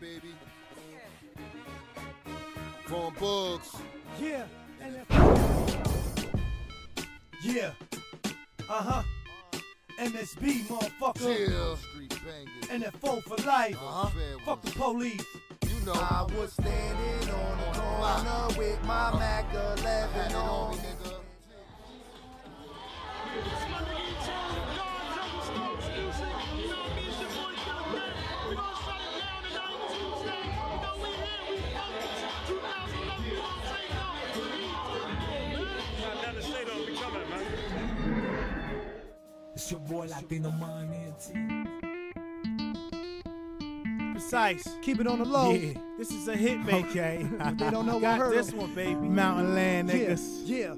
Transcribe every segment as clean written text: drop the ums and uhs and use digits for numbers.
baby. Von Bugs. Yeah. Yeah. Uh-huh. MSB, motherfucker. Yeah. Street bangers. NFO for life. Fuck the police. You know. I was standing on the corner with my Mac 11 on. It's your boy Latino Mind. Precise. Keep it on the low. Yeah. This is a hit, baby. Okay. They don't know what got this one, baby. Mountain land, niggas. Yeah.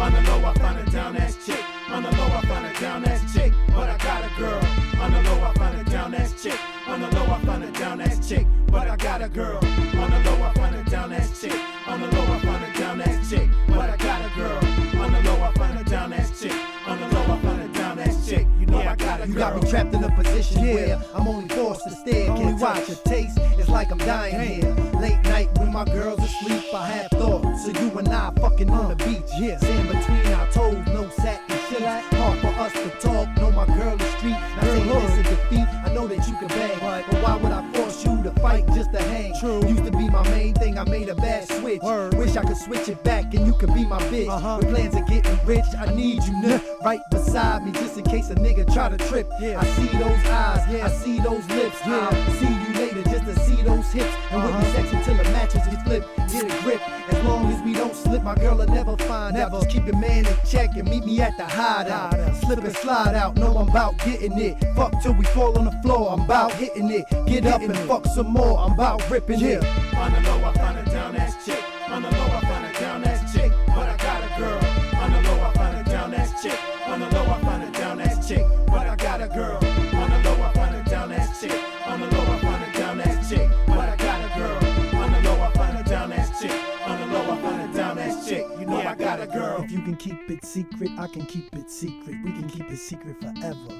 On the low, I find a down ass chick. On the low, I find a down ass chick. But I got a girl. On the low, I find a down ass chick. On the low, I find a down ass chick. But I got a girl. On the low, I find a down ass chick. On the low, I find a down ass chick. But I got a girl. On the low, I find a down ass chick. On the low, I find a down ass chick. You know I got a girl. You got me trapped in a position where I'm only forced to stare. Can't watch your taste. It's like I'm dying here. Late night when my girls asleep, I have thoughts. So you and I fucking on the beach. Yeah. Sand between our toes, no sack and shit. Hard for us to talk. Know my girl is street. Now saying this is defeat. I know that you can bang, but why would I force you to fight just to hang? True. Used to be my main thing. I made a bad switch. Wish I could switch it back and you could be my bitch. With plans of getting rich, I need you now. Right beside me, just in case a nigga try to trip. I see those eyes, I see those lips. I'll see you later just to see those hips. And with the sex until the matches get flipped, get a grip. As long as we don't slip, my girl will never find out. Just keep your man in check and meet me at the hideout. Slip and slide out, know I'm about getting it. Fuck till we fall on the floor, I'm about hitting it. Get up and fuck some more, I'm about ripping it. On the low, I find a down ass chick. On the low, I find a down ass chick. But I got a girl. On the low, I find a down ass chick. On the low, I find a down ass chick. But I got a girl. On the low, I find a down ass chick. On the low, I find a down ass chick. But I got a girl. On the low, I find a down ass chick. On the low, I find a down ass chick. You know I got a girl. If you can keep it secret, I can keep it secret. We can keep it secret forever.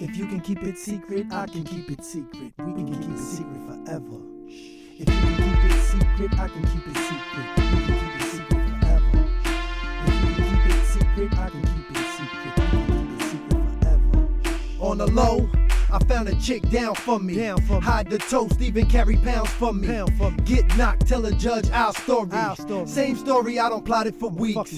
If you can keep it secret, I can keep it secret. We can keep it secret forever. If you can keep it secret, I can keep it secret. We can keep it secret forever. If you can keep it secret, I can keep it secret. We can keep it secret forever. On the low, I found a chick down for me. Hide the toast, even carry pounds for me. Get knocked, tell a judge our story. Same story, I don't plot it for weeks.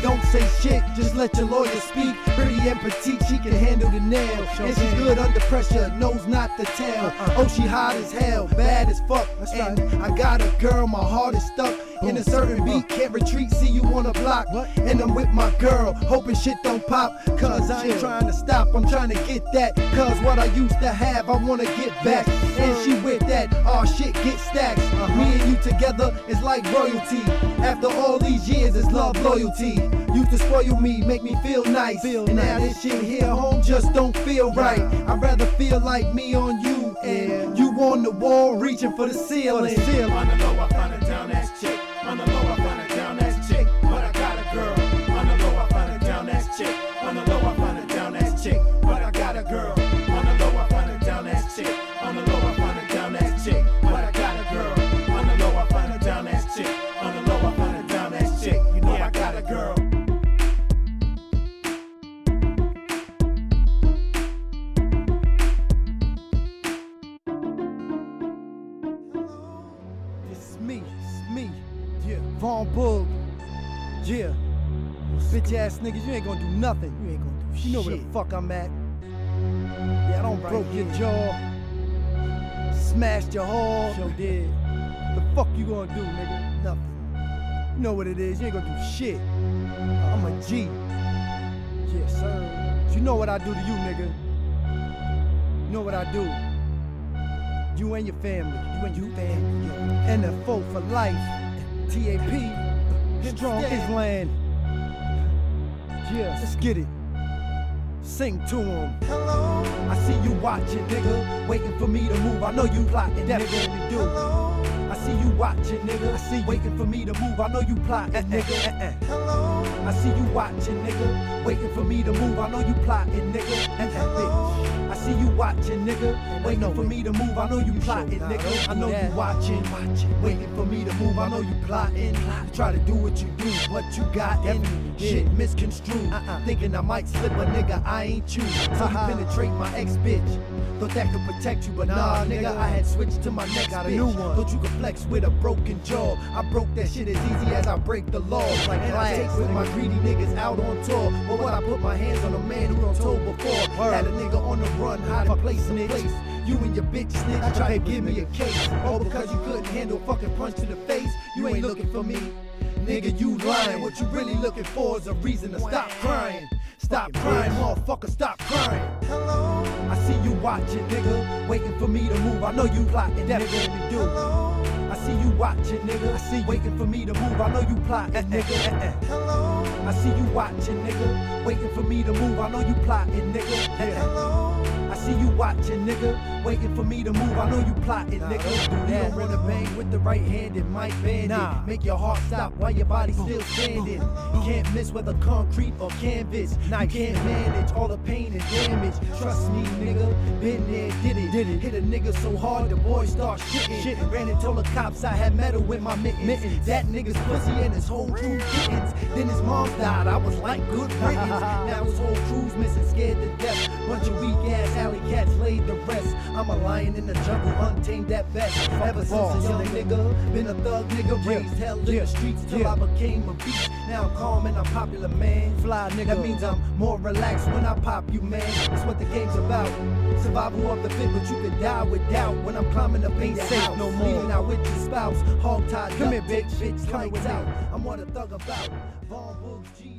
Don't say shit, just let your lawyer speak. Pretty and petite, she can handle the nail. And she's good under pressure, knows not to tell. Oh, she hot as hell, bad as fuck. And I got a girl, my heart is stuck. In a certain beat, can't retreat, see you on a block. And I'm with my girl, hoping shit don't pop. Cause I ain't trying to stop, I'm trying to get that. Cause what I used to have, I wanna get back. And she with that, all shit get stacked. Me and you together, it's like royalty. After all these years, it's love loyalty. Used to spoil me, make me feel nice. And now this shit here, home just don't feel right. I'd rather feel like me on you, and you on the wall, reaching for the ceiling. On the low, I find a down ass chick. On the low, I find a down ass chick, but I got a girl. On the low, I find a down ass chick. On the low, I find a down ass chick, but I got a girl. On the low, I find a down ass chick. On the low, I find a down ass chick, but I got a girl. On the low, I find a down ass chick. On the low, I find a down ass chick. You know I got a girl. Von Bull, bitch ass niggas, you ain't gonna do nothing. You ain't gonna do shit. You know where the fuck I'm at. Yeah, I done broke your jaw, smashed your hall. Sure did. The fuck you gonna do, nigga? Nothing. You know what it is. You ain't gonna do shit. I'm a G. Yes, sir. You know what I do to you, nigga. You know what I do. You and your family. You and your family. NFO for life. TAP, strong Island. Yeah, let's get it. Sing to him. Hello. I see you watching, nigga. Waiting for me to move. I know you plotting, definitely do. Hello. I see you watching, nigga. I see you waiting for me to move. I know you plotting, nigga. Hello. I see you watching, nigga. Waiting for me to move. I know you plotting, nigga. Hello. I see you watching, nigga. Waiting for me to move, I know you plotting, nigga. I know you watching, waiting for me to move, I know you plotting. Try to do what you do, what you got in shit misconstrued. Thinking I might slip, but nigga, I ain't you. So you penetrate my ex bitch. Thought that could protect you, but nah, nigga, I had switched to my next bitch. Thought you could flex with a broken jaw. I broke that shit as easy as I break the law. Like I take with my greedy niggas out on tour. But when I put my hands on a man who done told before, had a nigga on the run, hiding place in place. You and your bitch snitch try to give me a case. All because you couldn't handle fucking punch to the face. You ain't looking for me, nigga, you lying. What you really looking for is a reason to stop crying. Stop crying, motherfucker, stop crying. Hello, I see you watching, nigga. Waiting for me to move, I know you plotting, that's what we do. Hello, I see you watching, nigga. I see you waiting for me to move, I know you plotting, nigga. Hello, I see you watching, nigga. Waiting for me to move, I know you plotting, nigga. Hello, I see you watching, nigga. Waiting for me to move, I know you plotting, nigga. Do that, run a bang with the right hand, it might bend it. Make your heart stop while your body's still standing. Can't miss whether concrete or canvas. I can't manage all the pain and damage. Trust me, nigga, been there, did it. Hit a nigga so hard, the boy start shitting. Ran and told the cops I had metal with my mittens. That nigga's pussy and his whole crew kittens. Then his mom died, I was like good riddance. Now his whole crew's missing, scared to death. Bunch of weak ass alley cats laid the rest. I'm a lion in the jungle, untamed at best. Ever since a young nigga, been a thug nigga, raised hell in the streets till I became a beast. Now I'm calm and I'm popular, man. Fly nigga, that means I'm more relaxed when I pop you, man. That's what the game's about. Survival of the fit, but you could die without. When I'm climbing up, ain't safe no more. Leaving out with your spouse, hog tied. Come here, bitch. Bitch, lights out. I'm what a thug about. Vaughn Boogs, G.